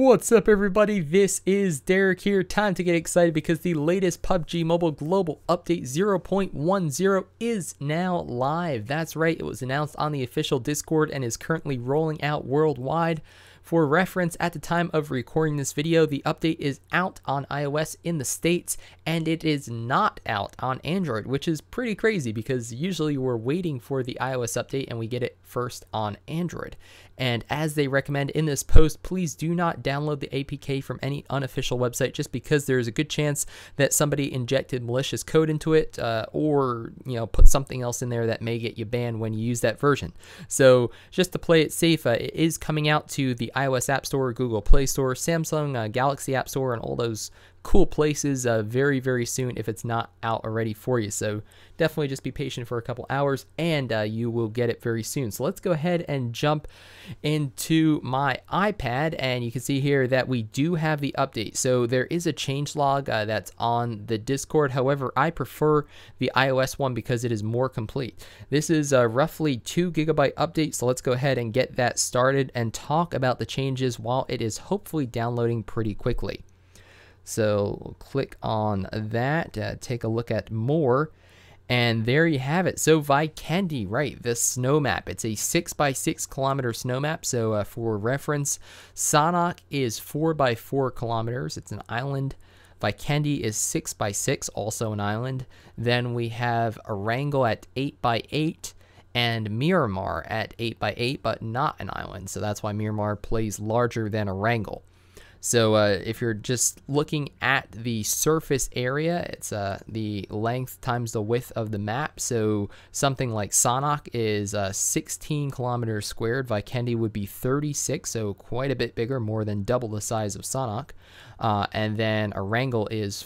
What's up everybody, this is Derek here. Time to get excited because the latest PUBG Mobile Global Update 0.10 is now live. That's right, it was announced on the official Discord and is currently rolling out worldwide. For reference, at the time of recording this video, the update is out on iOS in the States, and it is not out on Android, which is pretty crazy because usually we're waiting for the iOS update and we get it first on Android. And as they recommend in this post, please do not download the APK from any unofficial website just because there is a good chance that somebody injected malicious code into it or put something else in there that may get you banned when you use that version. So just to play it safe, it is coming out to the iOS App Store, Google Play Store, Samsung Galaxy App Store, and all those cool places very, very soon if it's not out already for you. So definitely just be patient for a couple hours and you will get it very soon. So let's go ahead and jump into my iPad, and you can see here that we do have the update. So there is a changelog that's on the Discord. However, I prefer the iOS one because it is more complete. This is a roughly 2 GB update. So let's go ahead and get that started and talk about the changes while it is hopefully downloading pretty quickly. So click on that, take a look at more, and there you have it. So Vikendi, right, this snow map, it's a 6 by 6 kilometer snow map. So for reference, Sanhok is 4 by 4 kilometers. It's an island. Vikendi is 6 by 6, also an island. Then we have Erangel at 8 by 8. And Miramar at 8 by 8, but not an island. So that's why Miramar plays larger than Erangel. So if you're just looking at the surface area, it's the length times the width of the map. So something like Sanhok is 16 kilometers squared. Vikendi would be 36, so quite a bit bigger, more than double the size of Sanhok. And then Erangel is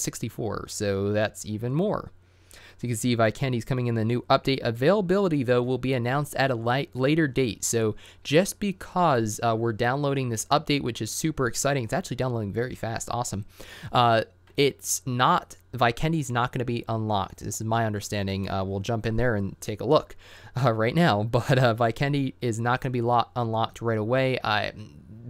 64, so that's even more. So you can see Vikendi's coming in the new update. Availability, though, will be announced at a later date. So just because we're downloading this update, which is super exciting, it's actually downloading very fast. Awesome. It's not, Vikendi's not going to be unlocked. This is my understanding. We'll jump in there and take a look right now. But Vikendi is not going to be unlocked right away.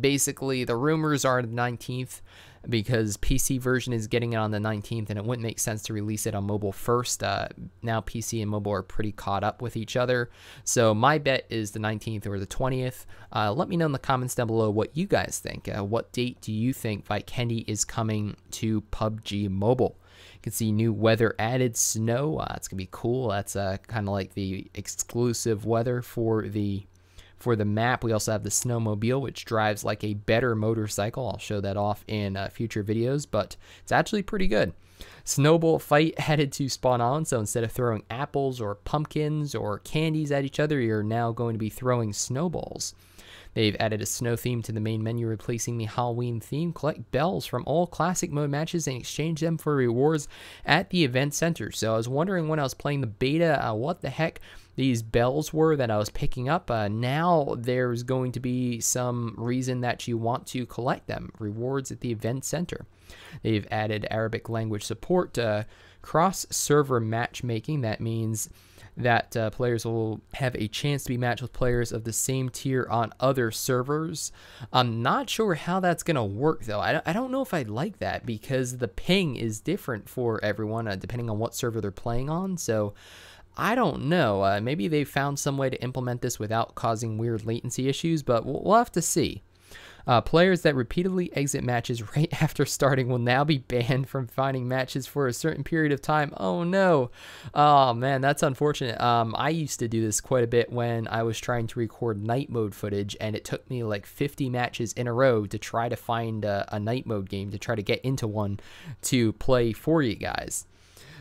Basically, the rumors are the 19th. Because PC version is getting it on the 19th, and it wouldn't make sense to release it on mobile first. Now PC and mobile are pretty caught up with each other. So my bet is the 19th or the 20th. Let me know in the comments down below what you guys think. What date do you think Vikendi is coming to PUBG Mobile? You can see new weather added, snow. That's going to be cool. That's kind of like the exclusive weather for the map. We also have the snowmobile, which drives like a better motorcycle. I'll show that off in future videos, but it's actually pretty good. Snowball fight added to Spawn Island. So instead of throwing apples or pumpkins or candies at each other, you're now going to be throwing snowballs. They've added a snow theme to the main menu, replacing the Halloween theme. Collect bells from all classic mode matches and exchange them for rewards at the event center. So I was wondering when I was playing the beta, what the heck these bells were that I was picking up. Now there's going to be some reason that you want to collect them. Rewards at the event center. They've added Arabic language support, cross-server matchmaking. That means that players will have a chance to be matched with players of the same tier on other servers. I'm not sure how that's going to work, though. I don't know if I'd like that because the ping is different for everyone depending on what server they're playing on. So I don't know. Maybe they found some way to implement this without causing weird latency issues, but we'll have to see. Players that repeatedly exit matches right after starting will now be banned from finding matches for a certain period of time. Oh no. Oh man, that's unfortunate. I used to do this quite a bit when I was trying to record night mode footage, and it took me like 50 matches in a row to try to find a night mode game, to try to get into one to play for you guys.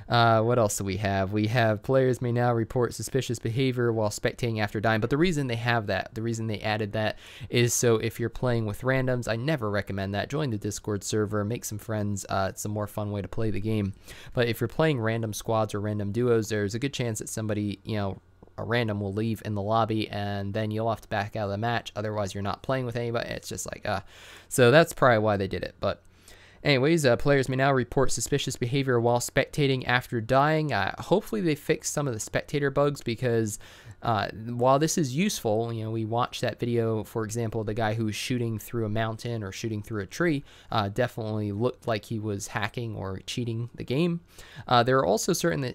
What else do we have? We have players may now report suspicious behavior while spectating after dying. But the reason they have that, the reason they added that is so if you're playing with randoms, I never recommend that. Join the Discord server, make some friends. It's a more fun way to play the game. But if you're playing random squads or random duos, there's a good chance that somebody, a random will leave in the lobby, and then you'll have to back out of the match. Otherwise, you're not playing with anybody. It's just like, so that's probably why they did it. But Anyways, players may now report suspicious behavior while spectating after dying. Hopefully they fix some of the spectator bugs, because while this is useful, you know, we watched that video, for example, the guy who was shooting through a mountain or shooting through a tree definitely looked like he was hacking or cheating the game. There are also certain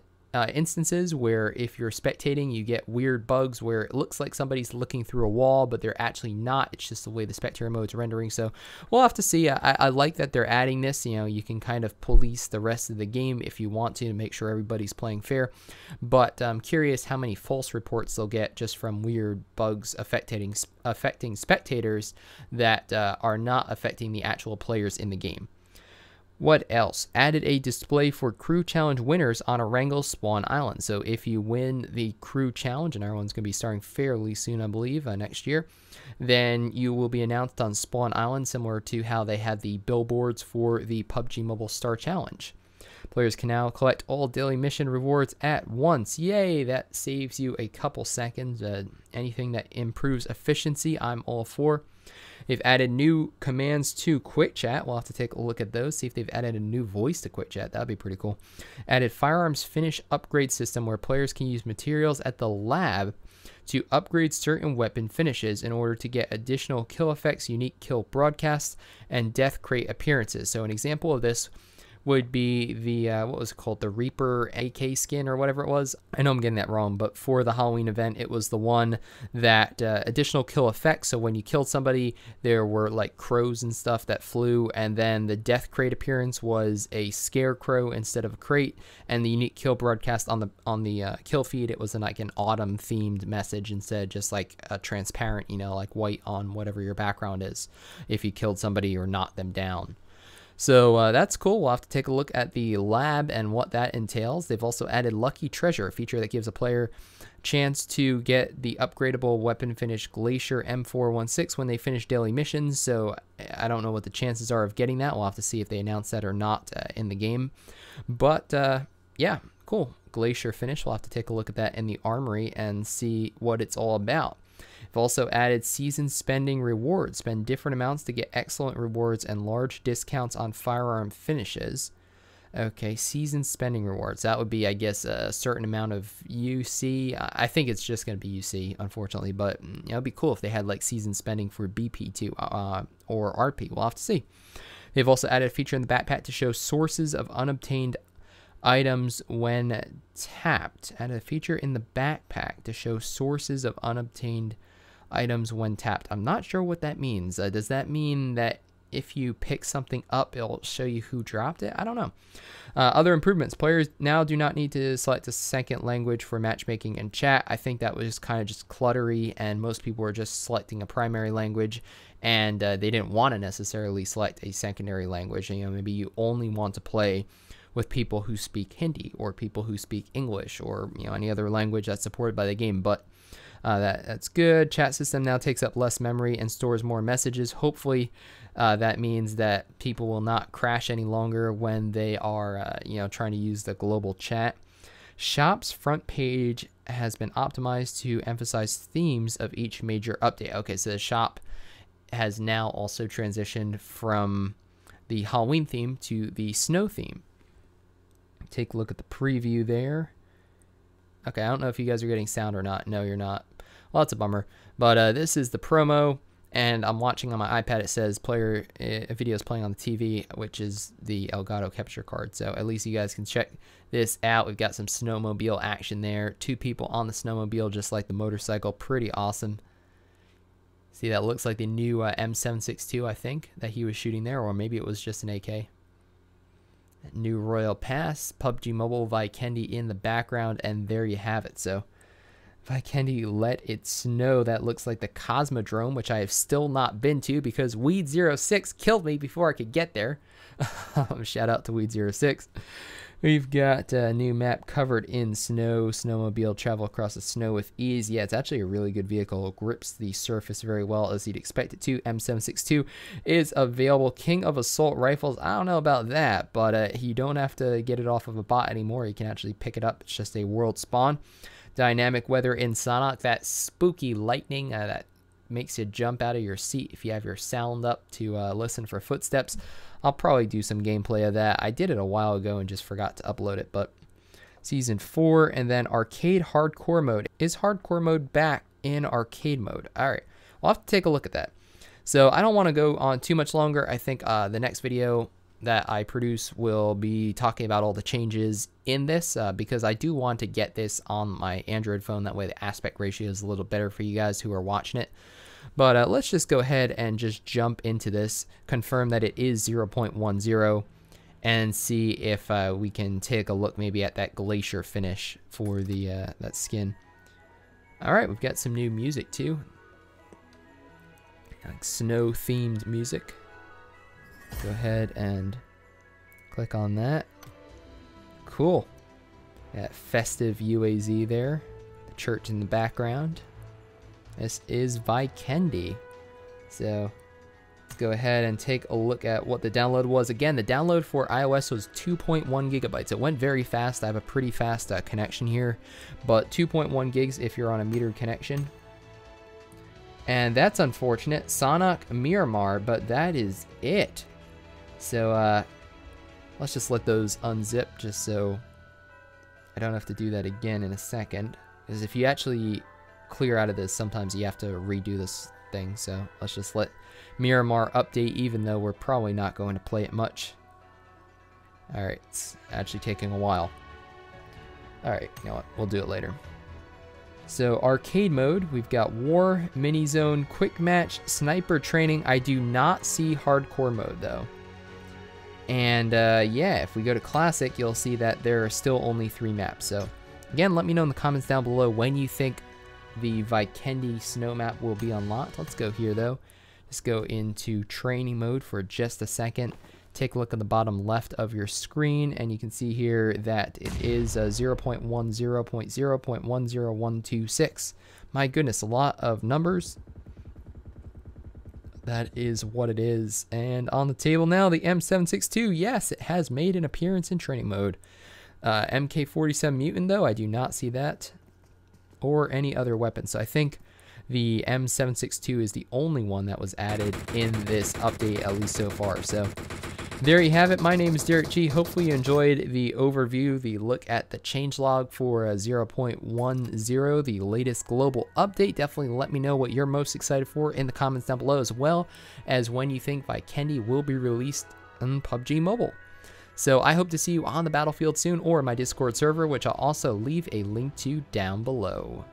instances where if you're spectating, you get weird bugs where it looks like somebody's looking through a wall, but they're actually not. It's just the way the spectator mode's rendering. So we'll have to see. I like that they're adding this. You know, you can kind of police the rest of the game if you want to make sure everybody's playing fair. But I'm curious how many false reports they'll get just from weird bugs affecting spectators that are not affecting the actual players in the game. What else? Added a display for crew challenge winners on Erangel Spawn Island. So if you win the crew challenge, and everyone's going to be starting fairly soon, I believe, next year, then you will be announced on Spawn Island, similar to how they had the billboards for the PUBG Mobile Star Challenge. Players can now collect all daily mission rewards at once. Yay, that saves you a couple seconds. Anything that improves efficiency, I'm all for. They've added new commands to Quick Chat. We'll have to take a look at those, see if they've added a new voice to Quick Chat. That'd be pretty cool. Added firearms finish upgrade system, where players can use materials at the lab to upgrade certain weapon finishes in order to get additional kill effects, unique kill broadcasts, and death crate appearances. So an example of this would be the, what was it called, the Reaper AK skin or whatever it was. I know I'm getting that wrong, but for the Halloween event, it was the one that additional kill effects. So when you killed somebody, there were like crows and stuff that flew, and then the death crate appearance was a scarecrow instead of a crate, and the unique kill broadcast on the kill feed, it was like an autumn themed message instead of just like a transparent, you know, like white on whatever your background is, if you killed somebody or knocked them down. So that's cool. We'll have to take a look at the lab and what that entails. They've also added Lucky Treasure, a feature that gives a player chance to get the upgradable weapon finish Glacier M416 when they finish daily missions. So I don't know what the chances are of getting that. We'll have to see if they announce that or not in the game. But yeah, cool. Glacier finish. We'll have to take a look at that in the armory and see what it's all about. They've also added season spending rewards. Spend different amounts to get excellent rewards and large discounts on firearm finishes. Okay, season spending rewards. That would be, I guess, a certain amount of UC. I think it's just going to be UC, unfortunately, but it would be cool if they had like season spending for BP too, or RP. We'll have to see. They've also added a feature in the backpack to show sources of unobtained items when tapped. Added a feature in the backpack to show sources of unobtained items when tapped. I'm not sure what that means. Does that mean that if you pick something up, it'll show you who dropped it? I don't know. Other improvements. Players now do not need to select a second language for matchmaking and chat. I think that was kind of just cluttery, and most people were just selecting a primary language, and they didn't want to necessarily select a secondary language. You know, maybe you only want to play with people who speak Hindi or people who speak English, or you know, any other language that's supported by the game. But that's good. Chat system now takes up less memory and stores more messages. Hopefully that means that people will not crash any longer when they are you know, trying to use the global chat. Shop's front page has been optimized to emphasize themes of each major update. Okay, so the shop has now also transitioned from the Halloween theme to the snow theme. Take a look at the preview there. Okay, I don't know if you guys are getting sound or not. No, you're not. Well, that's a bummer. But this is the promo, and I'm watching on my iPad. It says player videos playing on the TV, which is the Elgato capture card. So at least you guys can check this out. We've got some snowmobile action there. Two people on the snowmobile, just like the motorcycle. Pretty awesome. See, that looks like the new M762, I think, that he was shooting there, or maybe it was just an AK. New Royal Pass, PUBG Mobile, Vikendi in the background, and there you have it. So Vikendi Let It Snow. That looks like the Cosmodrome, which I have still not been to because Weed06 killed me before I could get there. Shout out to Weed06. We've got a new map covered in snow. Snowmobile, travel across the snow with ease. Yeah, it's actually a really good vehicle. It grips the surface very well, as you'd expect it to. M762 is available. King of Assault Rifles. I don't know about that, but you don't have to get it off of a bot anymore. You can actually pick it up. It's just a world spawn. Dynamic weather in Sanhok. That spooky lightning, that makes you jump out of your seat if you have your sound up to listen for footsteps. I'll probably do some gameplay of that. I did it a while ago and just forgot to upload it, but Season 4, and then Arcade Hardcore Mode. Is Hardcore Mode back in Arcade Mode? All right, we'll have to take a look at that. So I don't want to go on too much longer. I think the next video that I produce will be talking about all the changes in this because I do want to get this on my Android phone. That way the aspect ratio is a little better for you guys who are watching it. But let's just go ahead and just jump into this, confirm that it is 0.10, and see if we can take a look maybe at that Glacier finish for the that skin. All right, we've got some new music too, like snow themed music. Go ahead and click on that. Cool. That festive UAZ there. The church in the background. This is Vikendi. So let's go ahead and take a look at what the download was. Again, the download for iOS was 2.1 gigabytes. It went very fast. I have a pretty fast connection here, but 2.1 gigs if you're on a metered connection. And that's unfortunate. Sanhok, Miramar, but that is it. So let's just let those unzip just so I don't have to do that again in a second. Because if you actually clear out of this, sometimes you have to redo this thing. So let's just let Miramar update, even though we're probably not going to play it much. All right, it's actually taking a while. All right, you know what? We'll do it later. So arcade mode, we've got war, mini zone, quick match, sniper training. I do not see hardcore mode though. And yeah, if we go to classic, you'll see that there are still only 3 maps. So again, let me know in the comments down below when you think the Vikendi snow map will be unlocked. Let's go here though. Let's go into training mode for just a second. Take a look at the bottom left of your screen, and you can see here that it is 0.10.0.10126. My goodness, a lot of numbers. That is what it is. And on the table now, the M762. Yes, it has made an appearance in training mode. MK47 Mutant, though, I do not see that, or any other weapon. So I think the M762 is the only one that was added in this update, at least so far. So there you have it. My name is Derek G. Hopefully you enjoyed the overview, the look at the changelog for 0.10, the latest global update. Definitely let me know what you're most excited for in the comments down below, as well as when you think Vikendi will be released on PUBG Mobile. So I hope to see you on the battlefield soon, or my Discord server, which I'll also leave a link to down below.